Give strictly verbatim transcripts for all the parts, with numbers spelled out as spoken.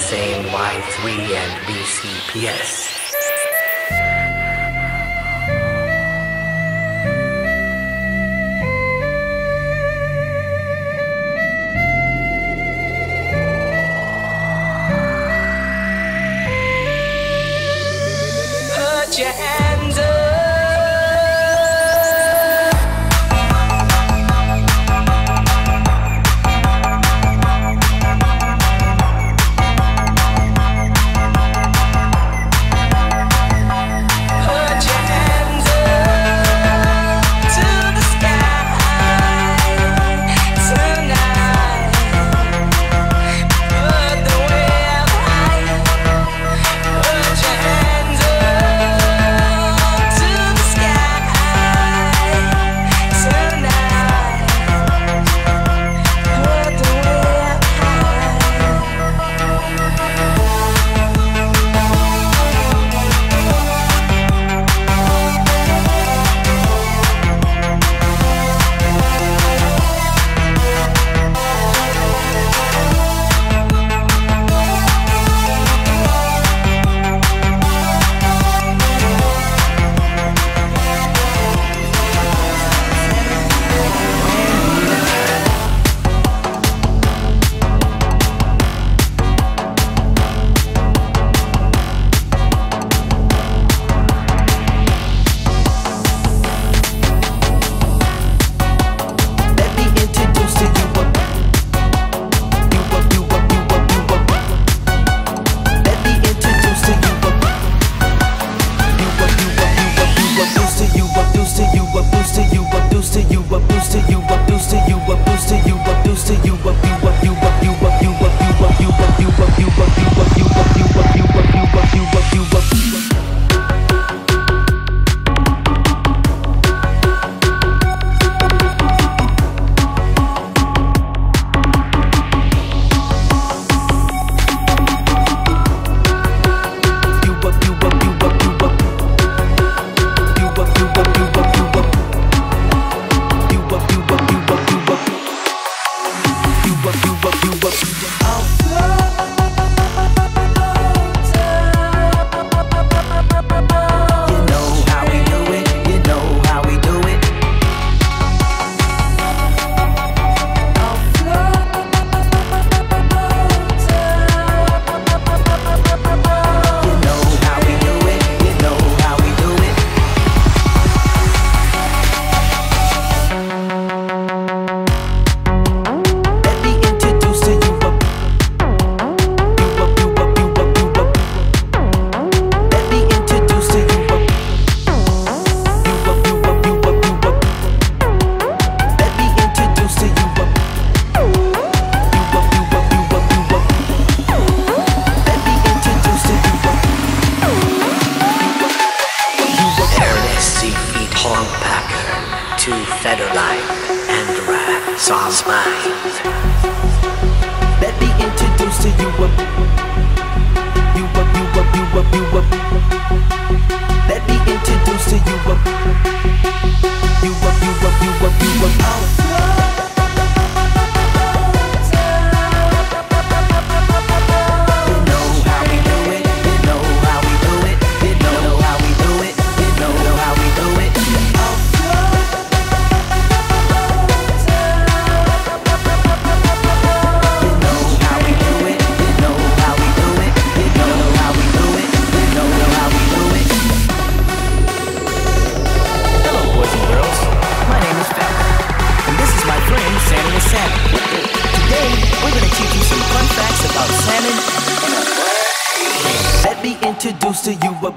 same Y three and B C P S. What?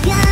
Myth.